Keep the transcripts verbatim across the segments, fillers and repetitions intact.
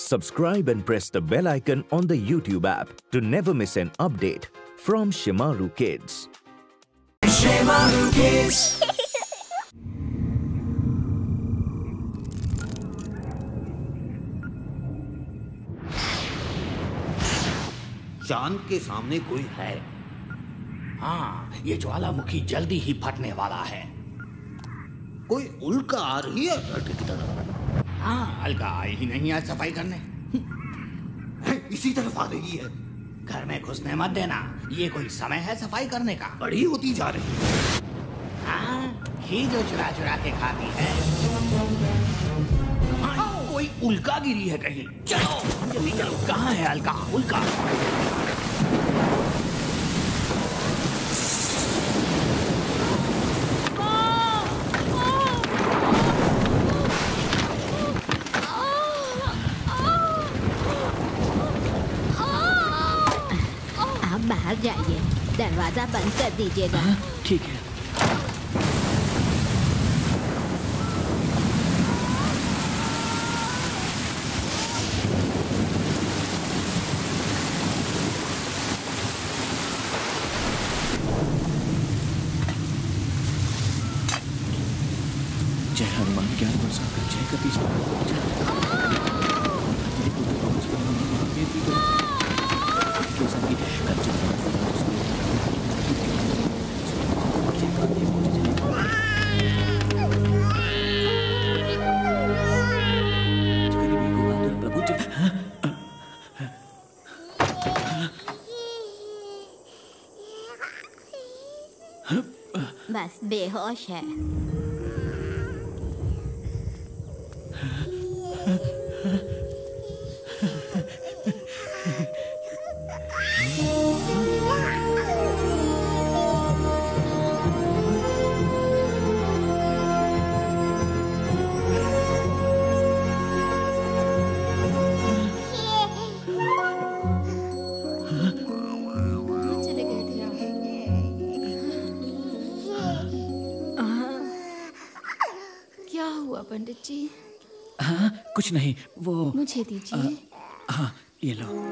Subscribe and press the bell icon on the YouTube app to never miss an update from Shemaroo Kids. Shemaroo Kids. चांद के सामने कोई है। हाँ, ये ज्वालामुखी जल्दी ही फटने वाला है। कोई उल्का आ रही है लड़के की तरफ। हाँ, अलका आई ही नहीं आज सफाई करने। है, इसी तरफ आ रही है। घर में घुसने मत देना, ये कोई समय है सफाई करने का। बड़ी होती जा रही है। हाँ, ही जो चुरा चुरा के खाती है। हाँ, कोई उल्का गिरी है कहीं। चलो जल्दी चलो। कहाँ है अलका? उल्का जाइए, दरवाजा बंद कर दीजिएगा। ठीक है। जय हनुमान ज्ञान वर्षा कर जय कपीश के साथ ही कर बस बेहोश है। पंडित जी। हाँ, कुछ नहीं, वो मुझे दीजिए। हाँ, ये लो।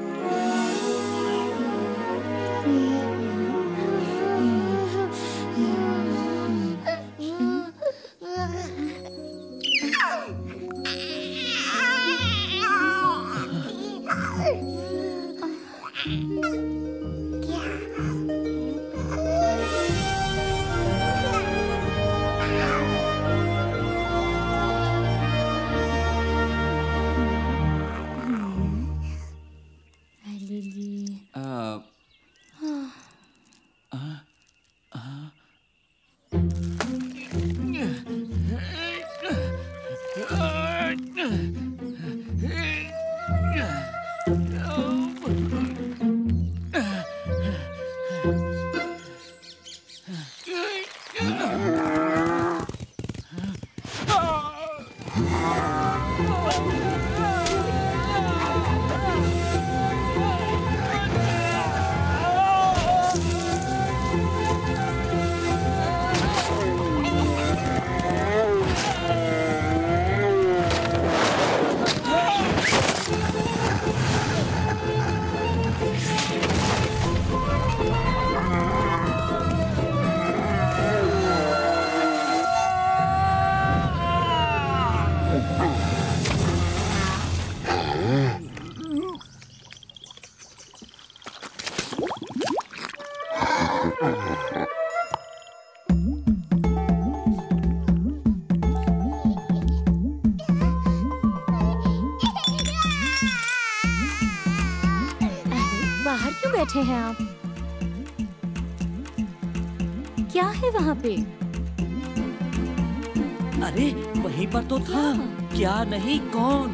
बाहर क्यों बैठे हैं आप? क्या है वहाँ पे? अरे वहीं पर तो था। क्या नहीं, कौन?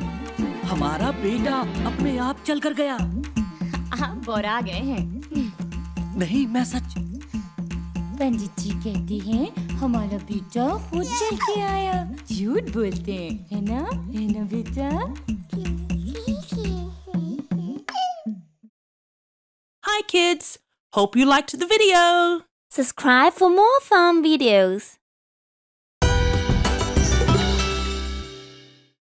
हमारा बेटा अपने आप चल कर गया। आप बोरा गए हैं। नहीं, मैं सच। पंडित जी कहते हैं हमारा बेटा खुद चल के आया। झूठ बोलते हैं, है ना? है ना बेटा? Hi kids, hope you liked the video. Subscribe for more fun videos.